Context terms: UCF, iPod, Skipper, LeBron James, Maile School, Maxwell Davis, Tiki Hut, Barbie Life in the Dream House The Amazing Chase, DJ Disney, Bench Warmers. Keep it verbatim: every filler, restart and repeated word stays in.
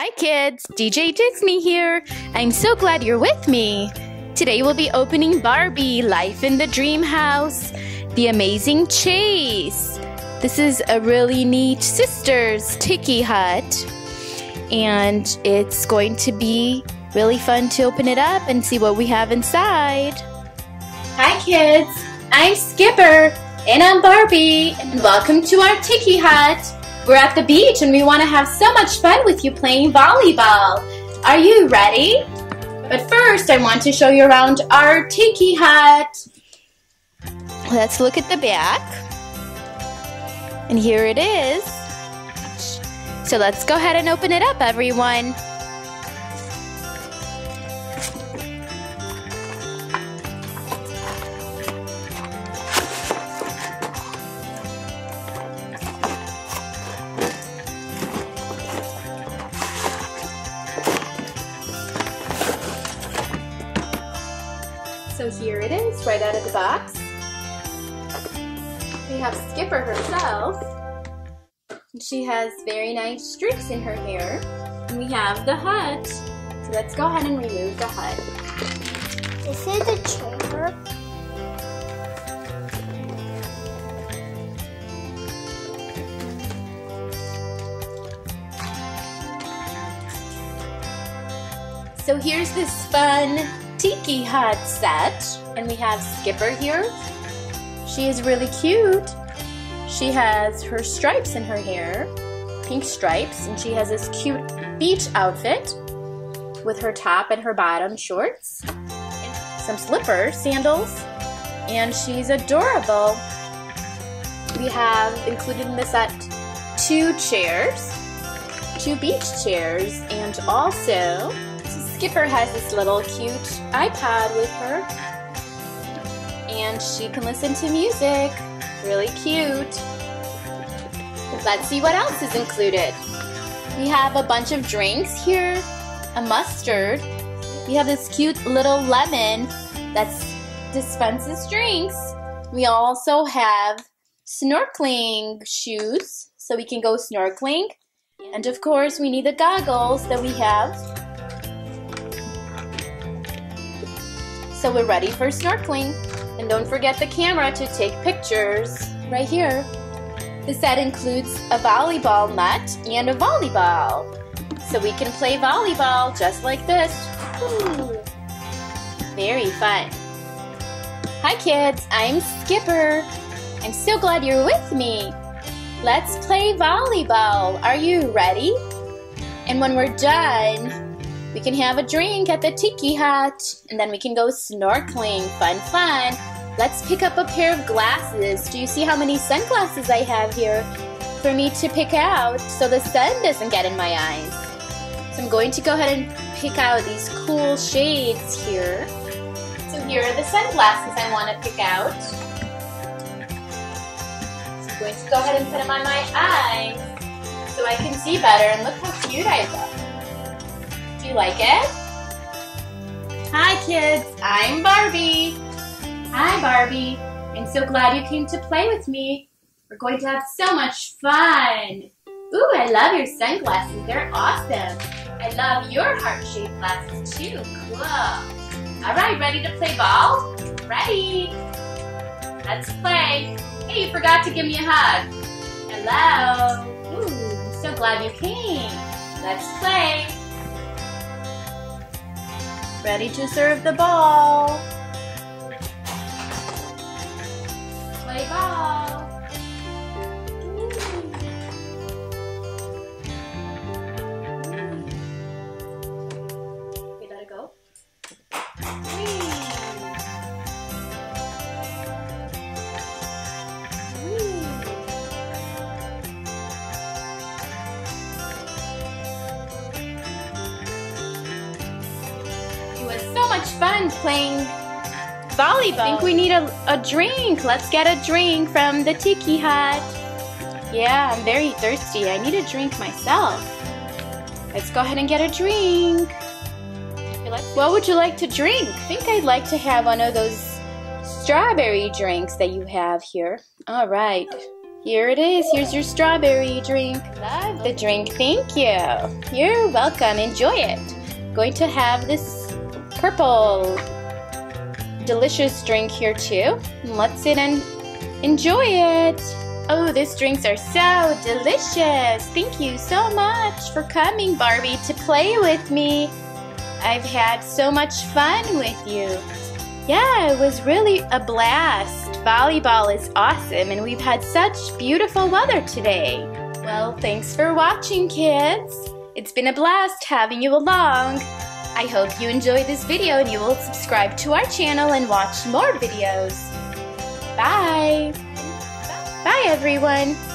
Hi kids, D J Disney here. I'm so glad you're with me. Today we'll be opening Barbie Life in the Dream House The Amazing Chase. This is a really neat sister's Tiki Hut, and it's going to be really fun to open it up and see what we have inside. Hi kids, I'm Skipper and I'm Barbie, and welcome to our Tiki Hut. We're at the beach and we want to have so much fun with you playing volleyball. Are you ready? But first I want to show you around our Tiki Hut. Let's look at the back. And here it is. So let's go ahead and open it up, everyone. So here it is, right out of the box. We have Skipper herself. She has very nice streaks in her hair. And we have the hut. So let's go ahead and remove the hut. This is the chamber. So here's this fun Tiki Hut set, and we have Skipper here. She is really cute. She has her stripes in her hair, pink stripes, and she has this cute beach outfit with her top and her bottom shorts, some slippers, sandals, and she's adorable. We have included in the set two chairs, two beach chairs, and also Skipper has this little cute iPod with her, and she can listen to music. Really cute. Let's see what else is included. We have a bunch of drinks here, a mustard. We have this cute little lemon that dispenses drinks. We also have snorkeling shoes so we can go snorkeling. And of course, we need the goggles that we have. So we're ready for snorkeling. And don't forget the camera to take pictures right here. The set includes a volleyball net and a volleyball. So we can play volleyball just like this. Ooh, very fun. Hi kids, I'm Skipper. I'm so glad you're with me. Let's play volleyball. Are you ready? And when we're done, we can have a drink at the Tiki Hut, and then we can go snorkeling. Fun, fun. Let's pick up a pair of glasses. Do you see how many sunglasses I have here for me to pick out so the sun doesn't get in my eyes? So I'm going to go ahead and pick out these cool shades here. So here are the sunglasses I want to pick out. So I'm going to go ahead and put them on my eyes so I can see better, and look how cute I look. You like it? Hi kids, I'm Barbie. Hi Barbie, I'm so glad you came to play with me. We're going to have so much fun. Ooh, I love your sunglasses, they're awesome. I love your heart-shaped glasses too, cool. All right, ready to play ball? Ready, let's play. Hey, you forgot to give me a hug. Hello, ooh, I'm so glad you came. Let's play. Ready to serve the ball. Play ball. Ooh. Ooh. Okay, let it go. Ooh. Fun playing volleyball. I think we need a, a drink. Let's get a drink from the Tiki Hut. Yeah, I'm very thirsty. I need a drink myself. Let's go ahead and get a drink. What would you like to drink? I think I'd like to have one of those strawberry drinks that you have here. All right. Here it is. Here's your strawberry drink. Love the drink. Thank you. You're welcome. Enjoy it. Going to have this purple delicious drink here too. Let's sit and enjoy it. Oh, these drinks are so delicious. Thank you so much for coming, Barbie, to play with me. I've had so much fun with you. Yeah, it was really a blast. Volleyball is awesome, and we've had such beautiful weather today. Well, thanks for watching, kids. It's been a blast having you along. I hope you enjoyed this video and you will subscribe to our channel and watch more videos. Bye. Bye, everyone.